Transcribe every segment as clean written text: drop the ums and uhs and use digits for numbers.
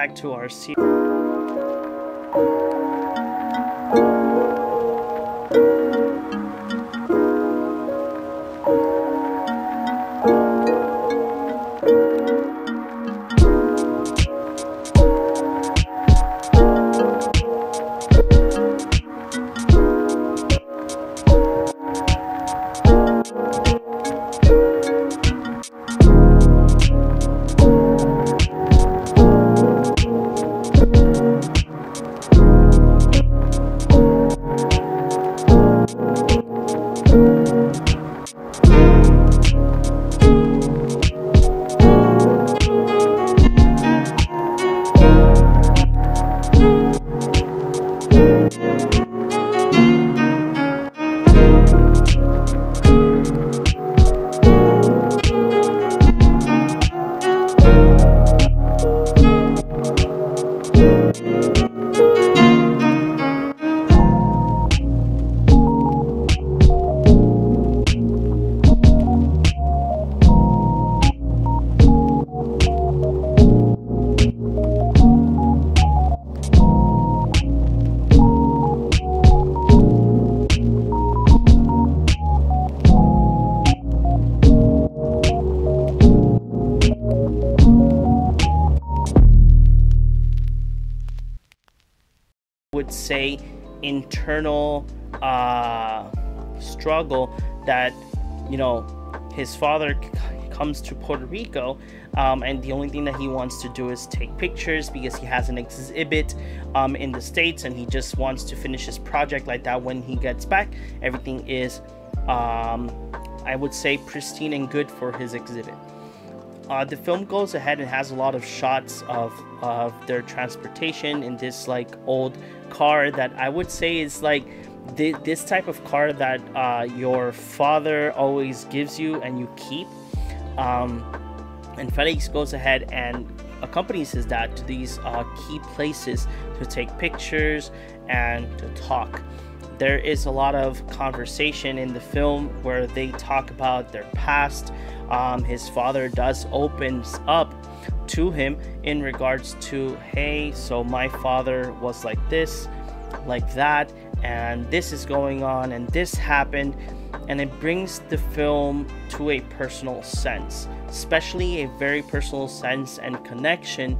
back to our seat. Would say internal struggle that, you know, his father comes to Puerto Rico and the only thing that he wants to do is take pictures because he has an exhibit in the States and he just wants to finish his project like that. When he gets back, everything is I would say pristine and good for his exhibit. The film goes ahead and has a lot of shots of their transportation in this like old car that I would say is like this type of car that your father always gives you and you keep. And Felix goes ahead and accompanies his dad to these key places to take pictures and to talk. There is a lot of conversation in the film where they talk about their past. His father does opens up to him in regards to, hey, so my father was like this, like that, and this is going on and this happened. And it brings the film to a personal sense, especially a very personal sense and connection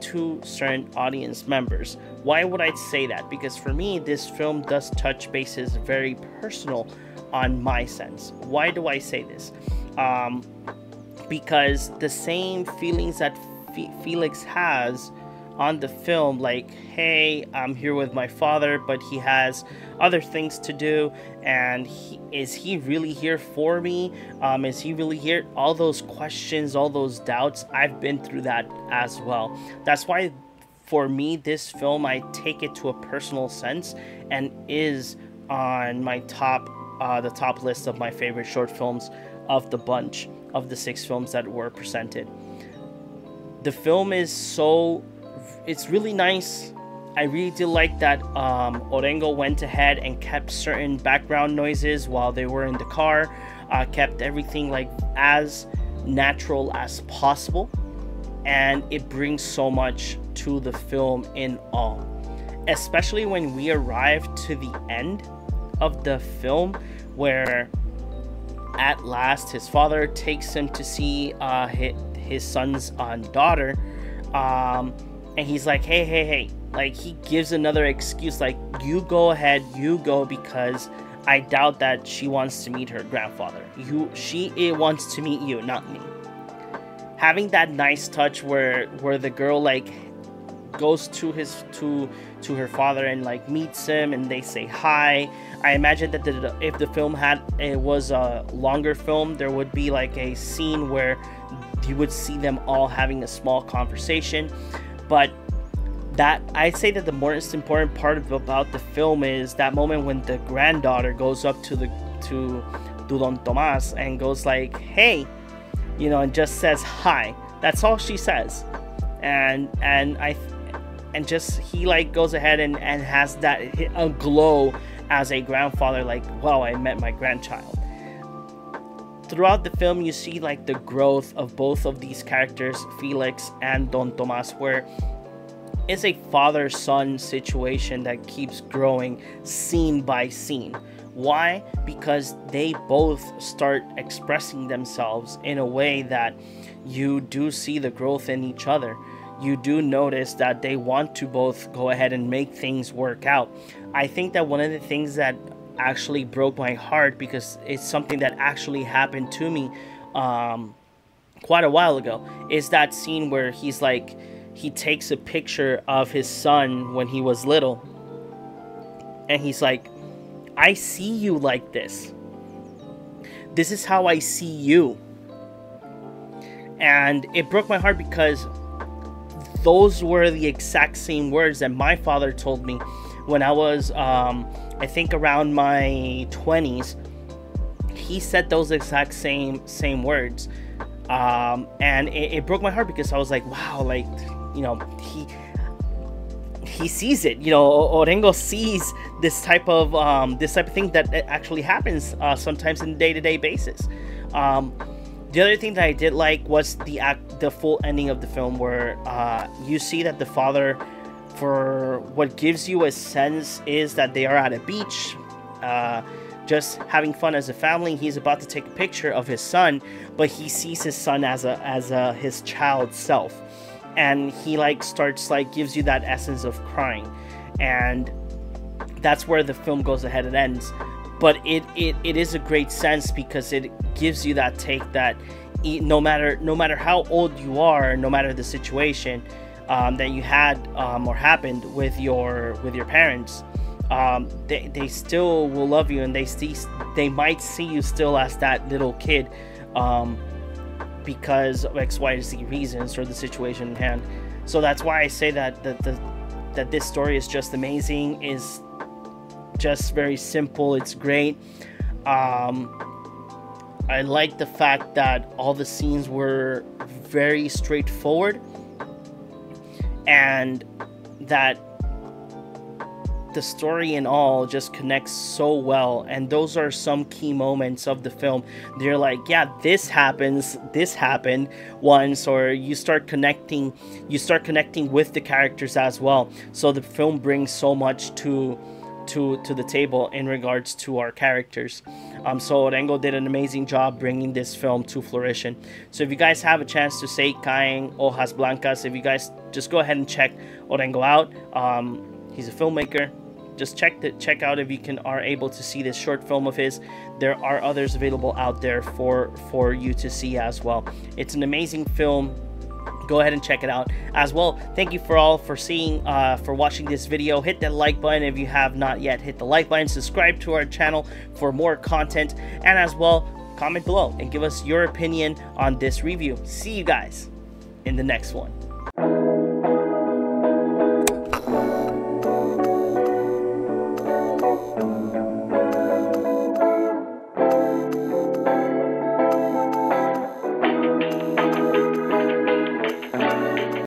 to certain audience members. Why would I say that? Because for me, this film does touch bases very personal on my sense. Why do I say this? Because the same feelings that Felix has on the film, like, hey, I'm here with my father, but he has other things to do, and is he really here for me? Is he really here? All those questions, all those doubts, I've been through that as well. That's why for me, this film, I take it to a personal sense and is on my top, the top list of my favorite short films of the bunch of the 6 films that were presented. The film is so, it's really nice. I really do like that Orengo went ahead and kept certain background noises while they were in the car, kept everything like as natural as possible, and it brings so much to the film in all. Especially when we arrive to the end of the film where at last his father takes him to see his son's daughter, and he's like, hey, like he gives another excuse, like, you go because I doubt that she wants to meet her grandfather. She wants to meet you, not me. Having that nice touch where the girl like goes to her father and like meets him and they say hi. I imagine that if the film was a longer film, there would be like a scene where you would see them all having a small conversation. But that, I'd say that the most important part about the film is that moment when the granddaughter goes up to Don Tomas and goes like, hey, you know, and just says hi. That's all she says. And just he like goes ahead and has that a glow as a grandfather, like, wow, I met my grandchild. Throughout the film, you see like the growth of both of these characters, Felix and Don Tomas, where It's a father-son situation that keeps growing scene by scene. Why? Because they both start expressing themselves in a way that you do see the growth in each other. You do notice that they want to both go ahead and make things work out. I think that one of the things that actually broke my heart, because it's something that actually happened to me quite a while ago, is that scene where he's like, he takes a picture of his son when he was little, and he's like, I see you like this. This is how I see you. And it broke my heart because those were the exact same words that my father told me when I was, I think, around my 20s. He said those exact same words. And it broke my heart because I was like, wow, like, you know, he sees it, you know. Orengo sees this type of thing that actually happens sometimes in the day-to-day basis. The other thing that I did like was the full ending of the film, where you see that the father, for what gives you a sense is that they are at a beach, just having fun as a family. He's about to take a picture of his son, but he sees his son as his child self. And he gives you that essence of crying, and that's where the film goes ahead and ends. But it is a great sense because it gives you that take that no matter how old you are, no matter the situation that you had or happened with your parents, they still will love you, and they might see you still as that little kid, because of X, Y, and Z reasons or the situation in hand. So that's why I say that this story is just amazing, is just very simple. It's great. I like the fact that all the scenes were very straightforward, and that the story in all just connects so well. And those are some key moments of the film. They're like, yeah, this happened once, or you start connecting with the characters as well. So the film brings so much to the table in regards to our characters. So Orengo did an amazing job bringing this film to fruition. So if you guys have a chance to see Caen Hojas Blancas, if you guys just go ahead and check Orengo out, he's a filmmaker. Just check out if you are able to see this short film of his. There are others available out there for you to see as well. It's an amazing film. Go ahead and check it out as well. Thank you for watching this video. Hit that like button if you have not yet. Hit the like button. Subscribe to our channel for more content, and as well comment below and give us your opinion on this review. See you guys in the next one.